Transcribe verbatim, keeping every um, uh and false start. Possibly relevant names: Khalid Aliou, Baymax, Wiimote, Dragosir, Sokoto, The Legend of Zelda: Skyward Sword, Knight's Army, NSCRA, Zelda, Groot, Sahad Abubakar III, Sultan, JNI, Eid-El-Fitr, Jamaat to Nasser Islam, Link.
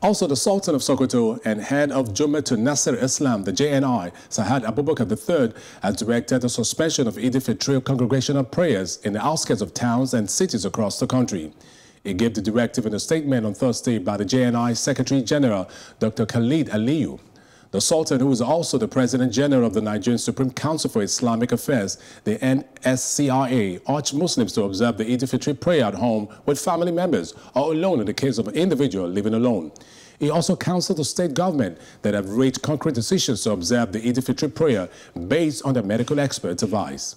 Also, the Sultan of Sokoto and head of Jamaat to Nasser Islam, the J N I, Sahad Abubakar the third, has directed the suspension of Eid-El-Fitr congregational prayers in the outskirts of towns and cities across the country. He gave the directive in a statement on Thursday by the J N I Secretary General, Doctor Khalid Aliou. The Sultan, who is also the President General of the Nigerian Supreme Council for Islamic Affairs, the N S C R A, urged Muslims to observe the Eid-el-Fitr prayer at home with family members or alone in the case of an individual living alone. He also counseled the state government that have reached concrete decisions to observe the Eid-el-Fitr prayer based on the medical experts' advice.